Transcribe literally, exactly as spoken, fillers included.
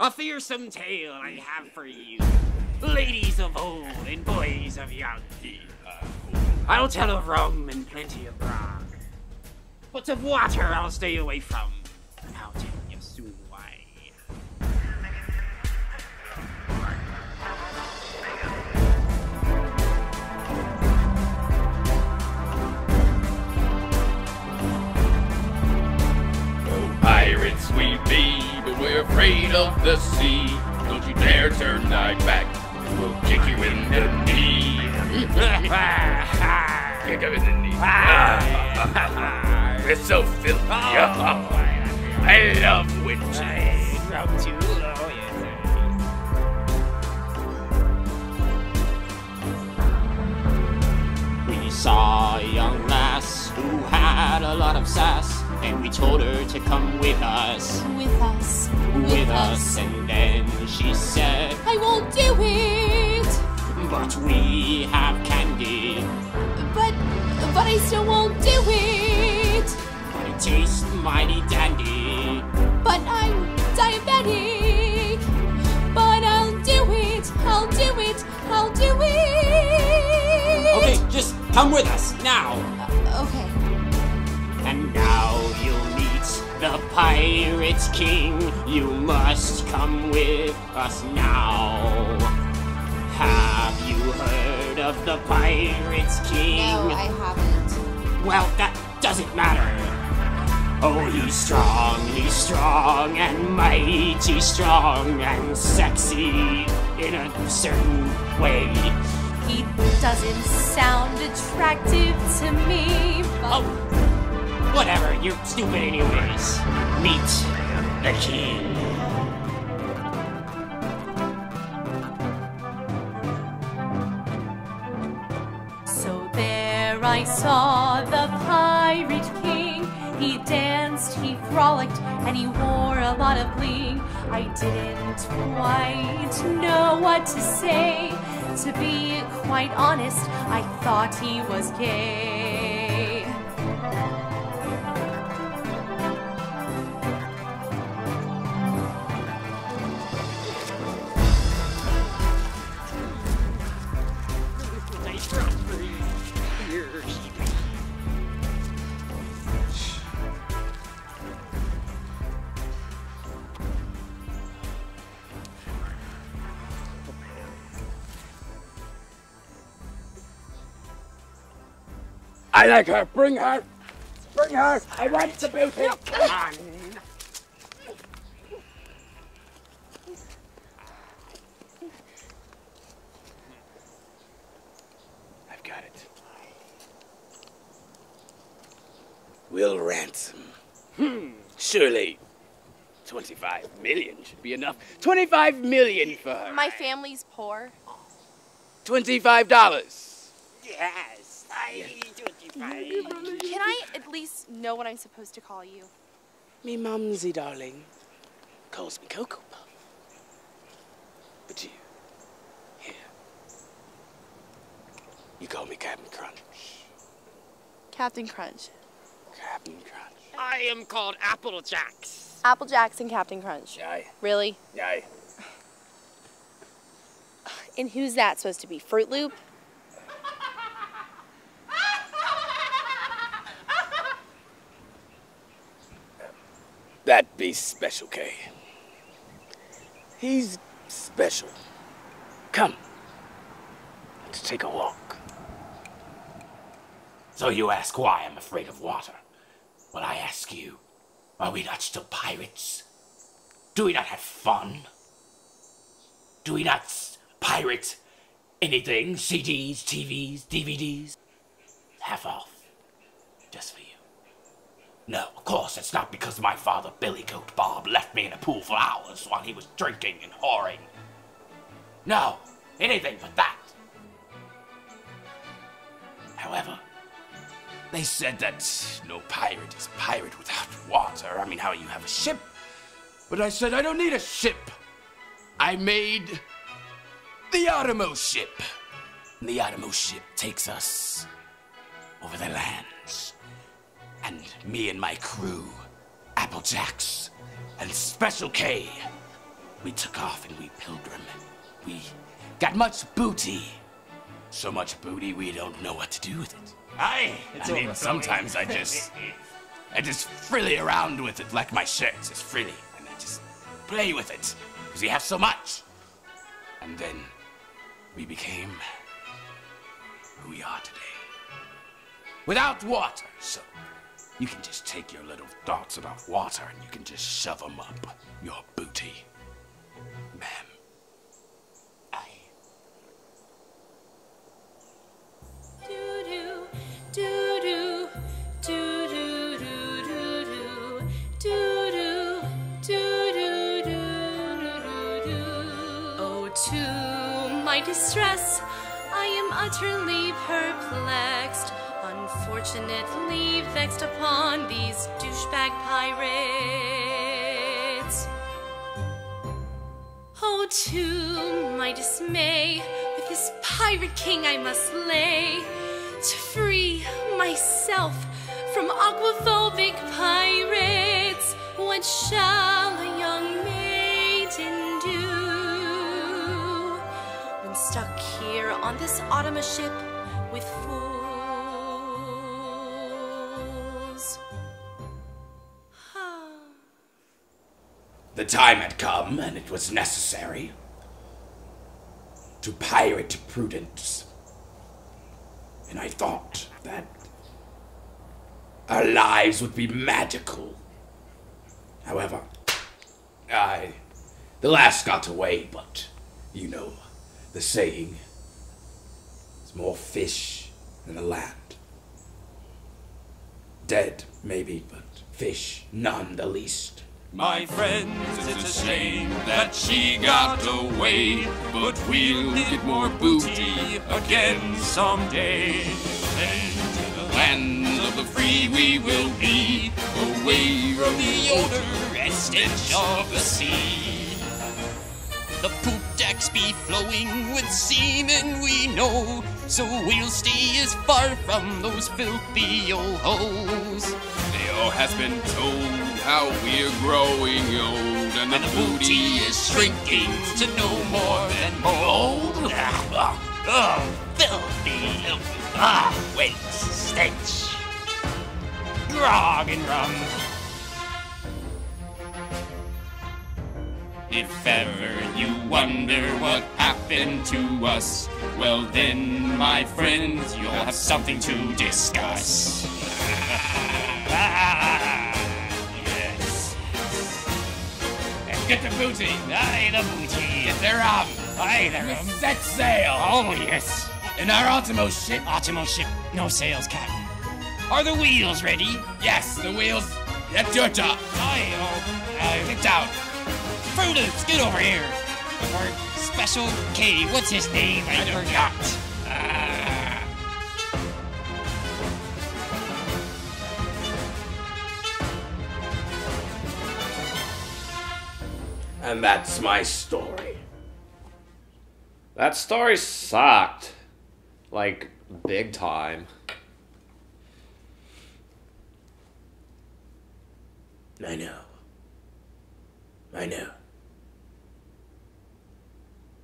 a fearsome tale I have for you, ladies of old and boys of young. I'll tell of rum and plenty of grog, but of water I'll stay away from, and I'll tell you soon why. Pirates we be, but we're afraid of the sea. Don't you dare turn thy back, we'll kick you in the knee. Kick him in the knee. We're so filthy. I love witches. I love too low, yeah. We saw a young lass who had a lot of sass, and we told her to come with us. With us. With, with us. us. And then she said, I won't do it. But we have candy. But, but I still won't do it. But it tastes mighty dandy. But I'm diabetic. But I'll do it. I'll do it. I'll do it. Okay, just come with us now. Uh, okay. And now you'll meet the Pirate King. You must come with us now. Have you heard of the Pirate King? No, I haven't. Well, that doesn't matter. Oh, he's strong, he's strong, and mighty strong, and sexy in a certain way. He doesn't sound attractive to me, but... Oh. Whatever, you're stupid anyways. Meet the king. So there I saw the Pirate King. He danced, he frolicked, and he wore a lot of bling. I didn't quite know what to say. To be quite honest, I thought he was gay. I like her. Bring her. Bring her. I want to boot him. Come on. I've got it. We'll ransom. Hmm. Surely twenty-five million should be enough. twenty-five million for her. My family's poor. twenty-five dollars. Yes. I Can I at least know what I'm supposed to call you? Me mumsy, darling, calls me Cocoa Puff. But you, here, you call me Captain Crunch. Captain Crunch. Captain Crunch. I am called Apple Jacks. Apple Jacks and Captain Crunch. Aye. Really? Aye. And who's that supposed to be? Fruit Loop? That be Special K. He's special. Come, let's take a walk. So you ask why I'm afraid of water. Well, I ask you, are we not still pirates? Do we not have fun? Do we not pirate anything? C Ds, T Vs, D V Ds? Half off, just for you. No, of course, it's not because my father, Billy Goat Bob, left me in a pool for hours while he was drinking and whoring. No, anything but that. However, they said that no pirate is a pirate without water. I mean, how you have a ship? But I said, I don't need a ship. I made the Automo ship. And the Automo ship takes us over the lands. And me and my crew, Apple Jacks and Special K, We took off and we pilgrim. We got much booty. So much booty we don't know what to do with it. Aye, it's I mean, over. sometimes I just, I just frilly around with it like my shirt's just frilly. And I just play with it because we have so much. And then we became who we are today. Without water, so you can just take your little thoughts about water and you can just shove them up your booty. Ma'am, I... Doo-doo, doo-doo, doo-doo, doo-doo, doo-doo, doo-doo, doo-doo. Oh, to my distress, I am utterly perplexed. Unfortunately vexed upon these douchebag pirates. Oh, to my dismay, with this pirate king I must lay, to free myself from aquaphobic pirates. What shall a young maiden do when stuck here on this Automa ship with fools? The time had come, and it was necessary to pirate prudence. And I thought that our lives would be magical. However, I, the last got away, but you know, the saying, there's more fish than the land. Dead, maybe, but fish, none the least. My friends, it's a shame that she got away, but we'll get more booty again someday. And in the land of the free we will be, away from the odor and stench of the sea. The poop decks be flowing with seamen we know, so we'll stay as far from those filthy old-hoes. They all has been told how we're growing old, and, and the booty is shrinking to no more than more old. Ah, ah, filthy, ah, wet stench, grog and rum. If ever you wonder what happened to us, well then, my friends, you'll have something to discuss. Get the booty! Aye, the booty! Get the rum! Aye, the rum! Set sail! Oh, yes! And our Automo ship... Automo ship, no sails, Captain. Are the wheels ready? Yes, the wheels... Get your top! Aye, oh... Aye, get down! Fruit Loops, get over here! Or Special K, what's his name? I, I forgot! And that's my story. That story sucked. Like, big time. I know. I know.